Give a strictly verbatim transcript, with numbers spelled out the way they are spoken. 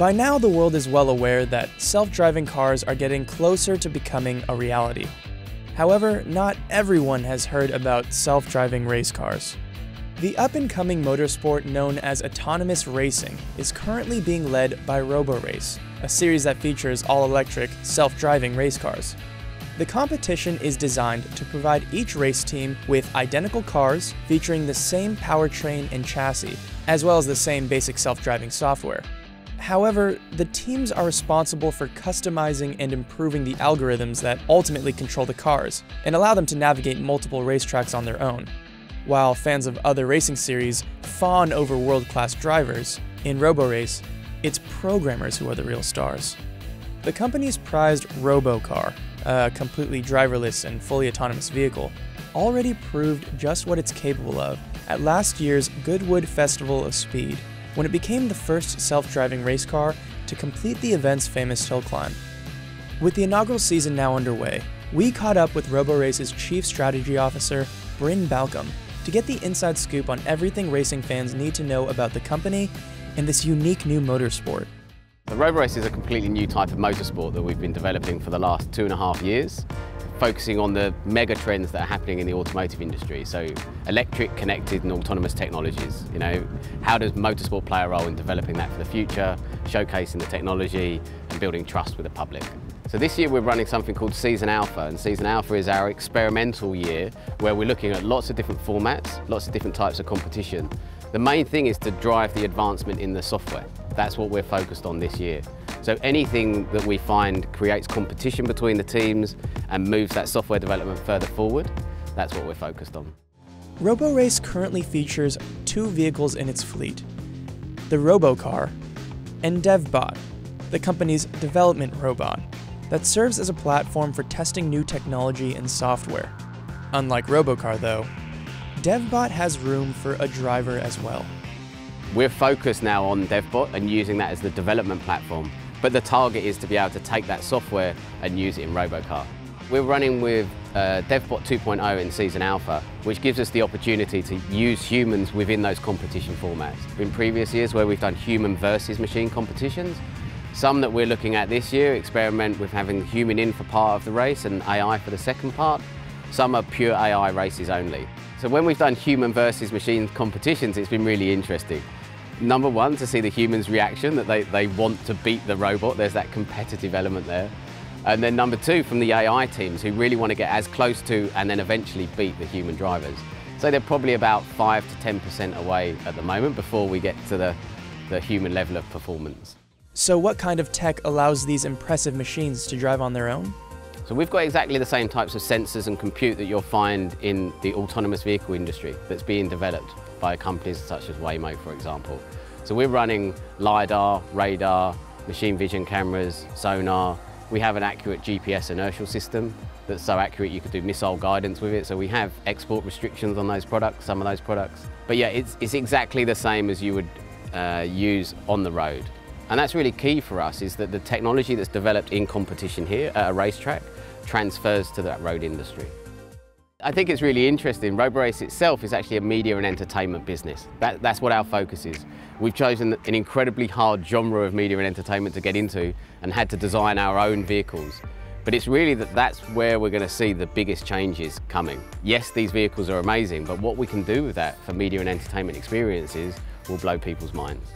By now, the world is well aware that self-driving cars are getting closer to becoming a reality. However, not everyone has heard about self-driving race cars. The up-and-coming motorsport known as autonomous racing is currently being led by Roborace, a series that features all-electric, self-driving race cars. The competition is designed to provide each race team with identical cars featuring the same powertrain and chassis, as well as the same basic self-driving software. However, the teams are responsible for customizing and improving the algorithms that ultimately control the cars and allow them to navigate multiple racetracks on their own. While fans of other racing series fawn over world-class drivers, in Roborace, it's programmers who are the real stars. The company's prized Robocar, a completely driverless and fully autonomous vehicle, already proved just what it's capable of at last year's Goodwood Festival of Speed, when it became the first self-driving race car to complete the event's famous hill climb. With the inaugural season now underway, we caught up with Roborace's Chief Strategy Officer, Bryn Balcombe, to get the inside scoop on everything racing fans need to know about the company and this unique new motorsport. The Roborace is a completely new type of motorsport that we've been developing for the last two and a half years, focusing on the mega trends that are happening in the automotive industry. So electric, connected and autonomous technologies. You know, how does motorsport play a role in developing that for the future, showcasing the technology and building trust with the public? So this year we're running something called Season Alpha, and Season Alpha is our experimental year where we're looking at lots of different formats, lots of different types of competition. The main thing is to drive the advancement in the software. That's what we're focused on this year. So anything that we find creates competition between the teams and moves that software development further forward, that's what we're focused on. Roborace currently features two vehicles in its fleet, the Robocar and DevBot, the company's development robot that serves as a platform for testing new technology and software. Unlike Robocar though, DevBot has room for a driver as well. We're focused now on DevBot and using that as the development platform, but the target is to be able to take that software and use it in Robocar. We're running with uh, DevBot two point oh in Season Alpha, which gives us the opportunity to use humans within those competition formats. In previous years where we've done human versus machine competitions, some that we're looking at this year experiment with having human in for part of the race and A I for the second part. Some are pure A I races only. So when we've done human versus machine competitions, it's been really interesting. Number one, to see the humans' reaction, that they, they want to beat the robot. There's that competitive element there. And then number two, from the A I teams who really want to get as close to and then eventually beat the human drivers. So they're probably about five to ten percent away at the moment before we get to the, the human level of performance. So what kind of tech allows these impressive machines to drive on their own? So we've got exactly the same types of sensors and compute that you'll find in the autonomous vehicle industry that's being developed by companies such as Waymo, for example. So we're running LiDAR, radar, machine vision cameras, sonar. We have an accurate G P S inertial system that's so accurate you could do missile guidance with it. So we have export restrictions on those products, some of those products. But yeah, it's, it's exactly the same as you would uh, use on the road. And that's really key for us, is that the technology that's developed in competition here at a racetrack transfers to that road industry. I think it's really interesting. Roborace itself is actually a media and entertainment business. That, that's what our focus is. We've chosen an incredibly hard genre of media and entertainment to get into and had to design our own vehicles. But it's really that that's where we're going to see the biggest changes coming. Yes, these vehicles are amazing, but what we can do with that for media and entertainment experiences will blow people's minds.